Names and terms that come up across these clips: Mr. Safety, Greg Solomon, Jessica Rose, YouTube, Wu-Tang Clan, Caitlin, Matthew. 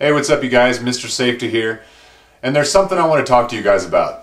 Hey, what's up you guys? Mr. Safety here. And there's something I want to talk to you guys about.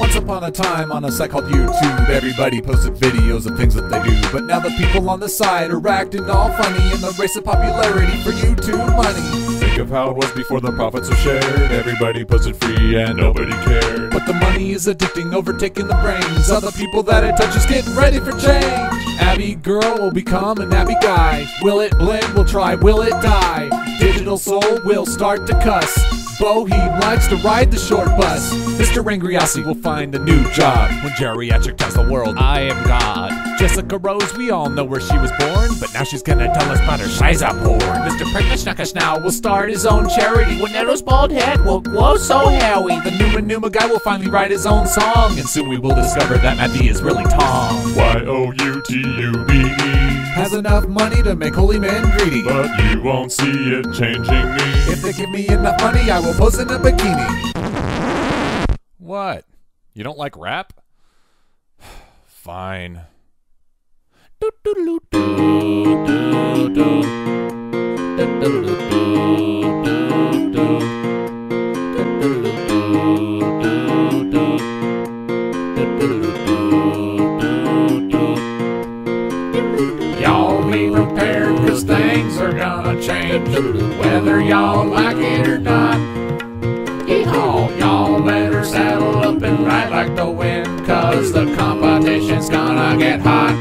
Once upon a time on a site called YouTube, everybody posted videos of things that they do. But now the people on the side are acting all funny in the race of popularity for YouTube money. Think of how it was before the profits were shared. Everybody posted free and nobody cared. But the money is addicting, overtaking the brains of the people that it touches, getting ready for change. Abby girl will become an Abby guy. Will it blend? Will try. Will it die? Digital soul will start to cuss. Bo, he likes to ride the short bus. Mr. Angriassi will find a new job. When geriatric tells the world, I am God. Jessica Rose, we all know where she was born, but now she's gonna tell us about her shiza porn. Mr. Pregnashnackashnow will start his own charity. When Nero's bald head will glow so howy. The Numa guy will finally write his own song. And soon we will discover that Matthew is really Tom. Y-O-U-T-U-B-E has enough money to make holy men greedy. But you won't see it changing me. If they give me enough money, I will pose in a bikini. What? You don't like rap? Fine. Things are gonna change, whether y'all like it or not. Yeehaw, y'all better saddle up and ride like the wind, cause the competition's gonna get hot.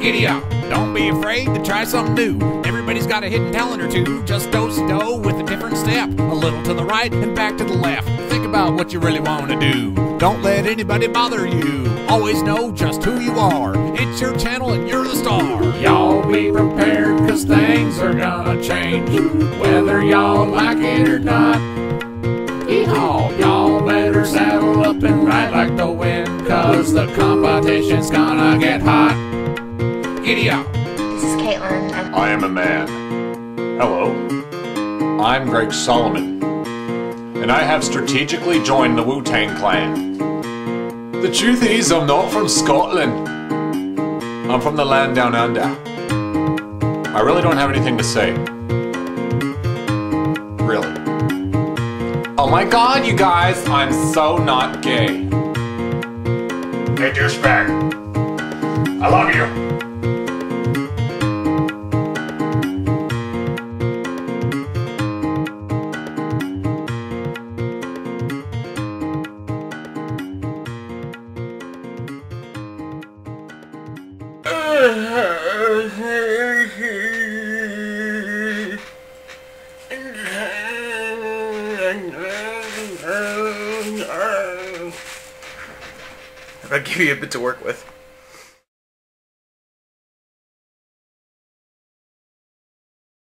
Giddy up, don't be afraid to try something new. Everybody's got a hidden talent or two. Just do-si-do with a different step, a little to the right and back to the left. Think about what you really wanna do. Don't let anybody bother you. Always know just who you are. It's your channel and you're the star. Y'all be prepared, cause things are gonna change, whether y'all like it or not. Yeehaw, y'all better saddle up and ride like the wind, cause the competition's gonna get hot. Giddy up. This is Caitlin. I am a man. Hello. I'm Greg Solomon, and I have strategically joined the Wu-Tang Clan. The truth is, I'm not from Scotland. I'm from the land down under. I really don't have anything to say. Really. Oh my god, you guys, I'm so not gay. Hey, douchebag. I love you. I'll give you a bit to work with.